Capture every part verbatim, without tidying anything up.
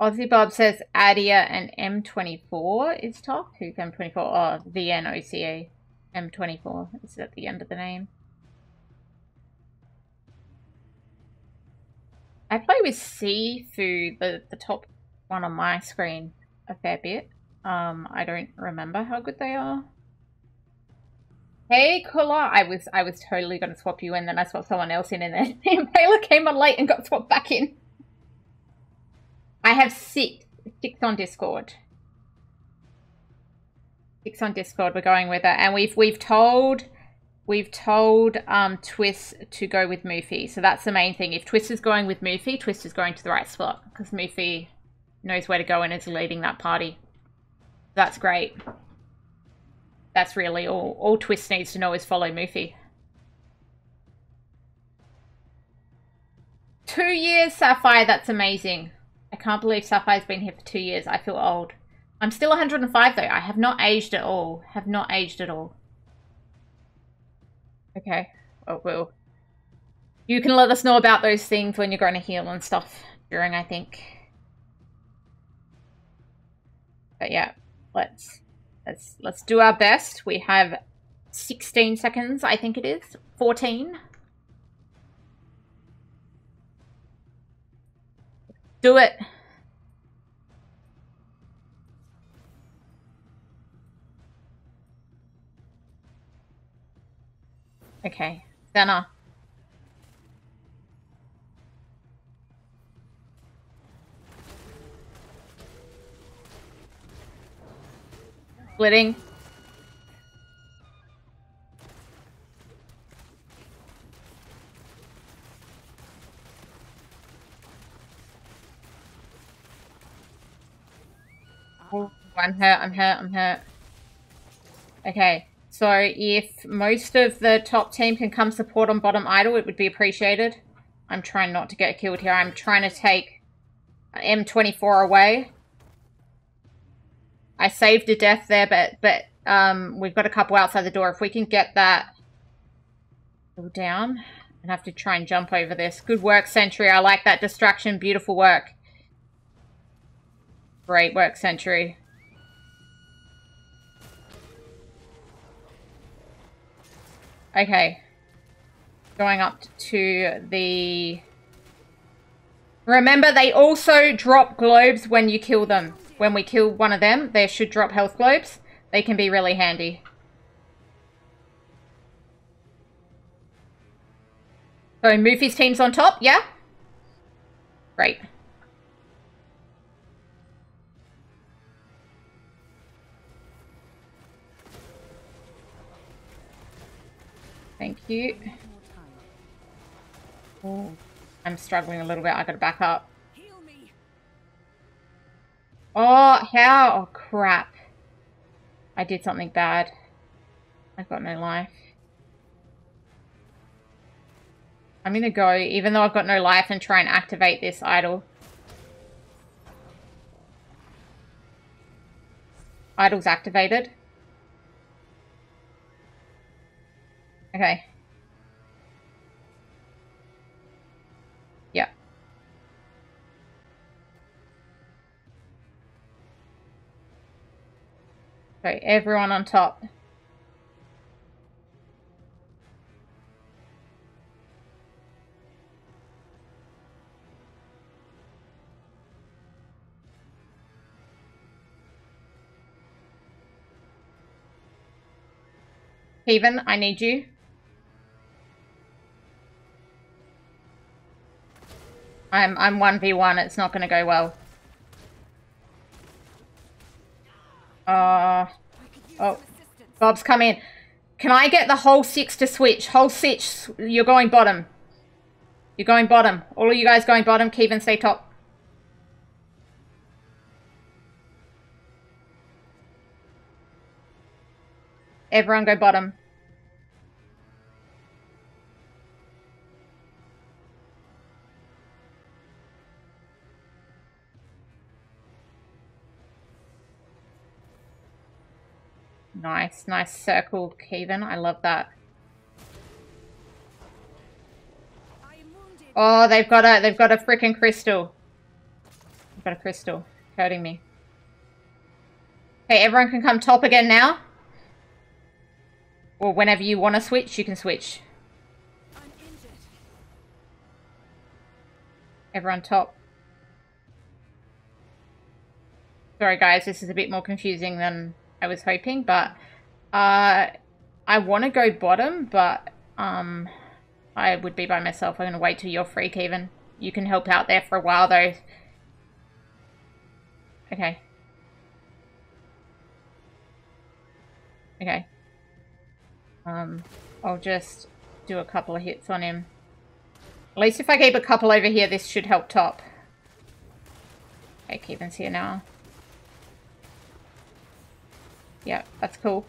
Aussie Bob says Adia and M twenty-four is top. Who's M twenty-four? Oh, the N O C A. M twenty-four. It's at the end of the name. I play with Seafood, the, the top one on my screen, a fair bit. Um, I don't remember how good they are. Hey, Kula! I was I was totally going to swap you in, then I swapped someone else in, and then Impaler came on late and got swapped back in. I have six, six on Discord. Six on Discord. We're going with it, and we've we've told we've told um Twist to go with Moophy. So that's the main thing. If Twist is going with Moophy, Twist is going to the right spot because Moophy knows where to go and is leading that party. That's great. That's really all. All Twist needs to know is follow Moophy. Two years, Sapphire. That's amazing. I can't believe Sapphire's been here for two years. I feel old. I'm still one hundred and five though. I have not aged at all. Have not aged at all. Okay. Well, well. You can let us know about those things when you're going to heal and stuff during, I think. But yeah, let's... Let's, let's do our best. We have sixteen seconds, I think it is. fourteen. Do it. Okay. Dana. Splitting. Oh, I'm hurt, I'm hurt, I'm hurt. Okay, so if most of the top team can come support on bottom idol, it would be appreciated. I'm trying not to get killed here. I'm trying to take M twenty-four away. I saved a death there, but but um, we've got a couple outside the door. If we can get that down, and have to try and jump over this. Good work, Sentry. I like that distraction. Beautiful work. Great work, Sentry. Okay. Going up to the... Remember, they also drop globes when you kill them. When we kill one of them, they should drop health globes. They can be really handy. So Moophy's team's on top, yeah? Great. Thank you. Ooh, I'm struggling a little bit. I gotta back up. Oh, how? Oh, crap. I did something bad. I've got no life. I'm going to go, even though I've got no life, and try and activate this idol. Idol's activated. Okay. So everyone on top. Keevan, I need you. I'm I'm one v one, it's not gonna go well. Uh, oh, Bob's come in. Can I get the whole six to switch? Whole six, you're going bottom. You're going bottom. All of you guys going bottom. Keevan, stay top. Everyone go bottom. Nice, nice circle, Keevan. I love that. Oh, they've got a, they've got a frickin' crystal. I've got a crystal hurting me. Okay, everyone can come top again now. Or whenever you want to switch, you can switch. Everyone top. Sorry guys, this is a bit more confusing than I was hoping, but uh, I want to go bottom, but um, I would be by myself. I'm going to wait till you're free, Keevan. You can help out there for a while though. Okay. Okay. Um, I'll just do a couple of hits on him. At least if I keep a couple over here, this should help top. Okay, Keevan's here now. Yeah, that's cool.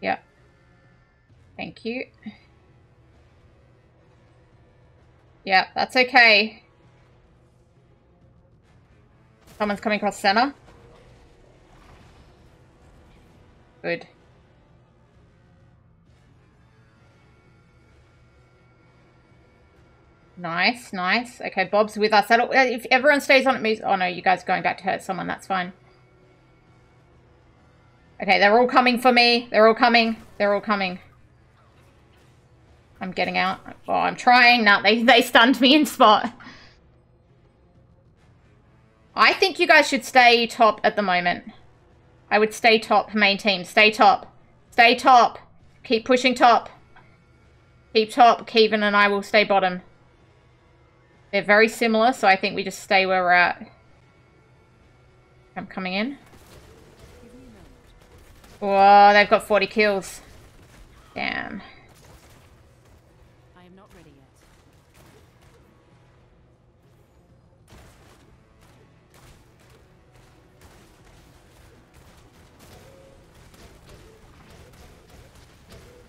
Yeah. Thank you. Yeah, that's okay. Someone's coming across center. Good. Nice, nice. Okay, Bob's with us. That'll, if everyone stays on, it moves. Oh no, you guys are going back to hurt someone. That's fine. Okay, they're all coming for me. They're all coming. They're all coming. I'm getting out. Oh, I'm trying. No, they, they stunned me in spot. I think you guys should stay top at the moment. I would stay top, main team. Stay top. Stay top. Keep pushing top. Keep top. Keevan and I will stay bottom. They're very similar, so I think we just stay where we're at. I'm coming in. Whoa, they've got forty kills. Damn. I am not ready yet.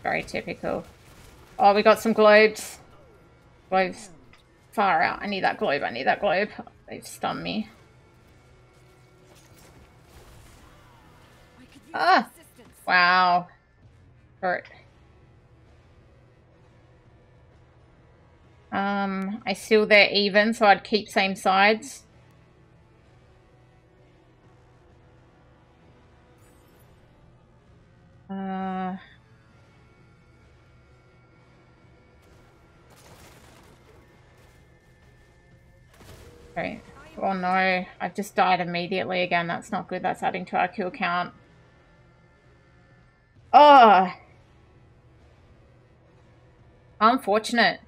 Very typical. Oh, we got some globes. Globes. Far out. I need that globe. I need that globe. They've stunned me. Ah! Wow. Hurt. Um, I still they're even, so I'd keep same sides. Uh... Okay. Oh no, I've just died immediately again. That's not good. That's adding to our kill count. Oh, unfortunate.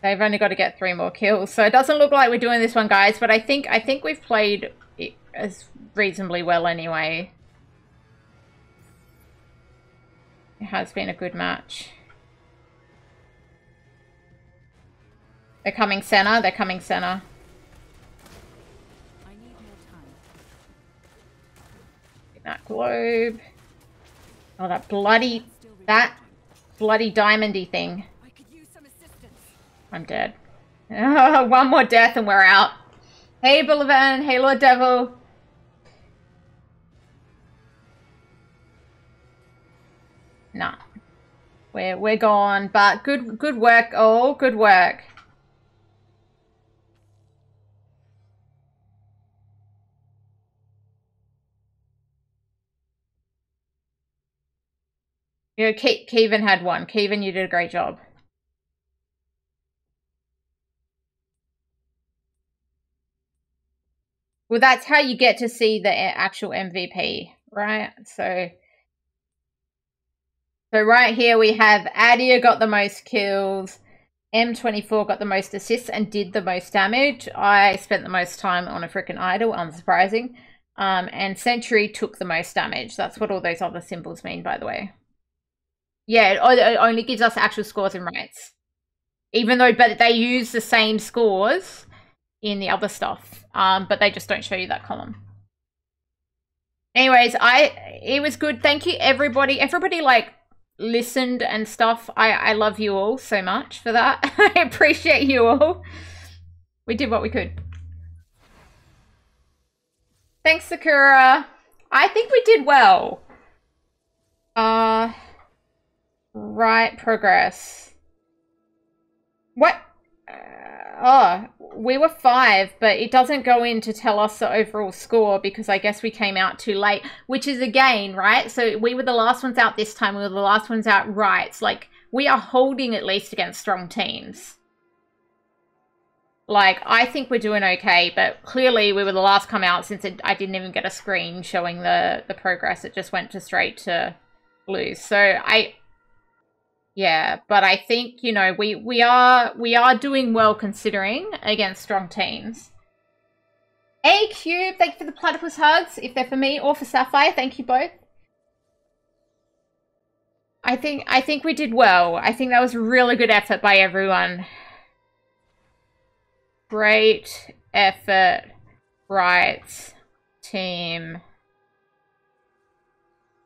They've only got to get three more kills, so it doesn't look like we're doing this one, guys. But I think I think we've played it as reasonably well anyway. It has been a good match. They're coming center. They're coming center. That globe. Oh, that bloody, that bloody diamondy thing. I could use some assistance. I'm dead. Oh, one more death and we're out. Hey, Bullivan. Hey, Lord Devil. Nah, we're we're gone. But good, good work. Oh, good work. You know, Ke Keevan had one. Keevan, you did a great job. Well, that's how you get to see the actual M V P, right? So, so right here we have Adia got the most kills, M twenty-four got the most assists and did the most damage. I spent the most time on a freaking idol, unsurprising. Um, and Sentry took the most damage. That's what all those other symbols mean, by the way. Yeah, it only gives us actual scores and rates. Even though but they use the same scores in the other stuff, um, but they just don't show you that column. Anyways, I it was good. Thank you, everybody. Everybody, like, listened and stuff. I, I love you all so much for that. I appreciate you all. We did what we could. Thanks, Sakura. I think we did well. Uh, right, progress. What? Uh, oh, we were five, but it doesn't go in to tell us the overall score because I guess we came out too late, which is again, right? So we were the last ones out this time. We were the last ones out, right? It's like we are holding at least against strong teams. Like, I think we're doing okay, but clearly we were the last come out since it, I didn't even get a screen showing the, the progress. It just went to straight to blues. So I, yeah, but I think, you know, we, we, are, we are doing well considering against strong teams. A Q, thank you for the platypus hugs. If they're for me or for Sapphire, thank you both. I think, I think we did well. I think that was a really good effort by everyone. Great effort, right, team.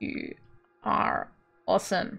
You are awesome.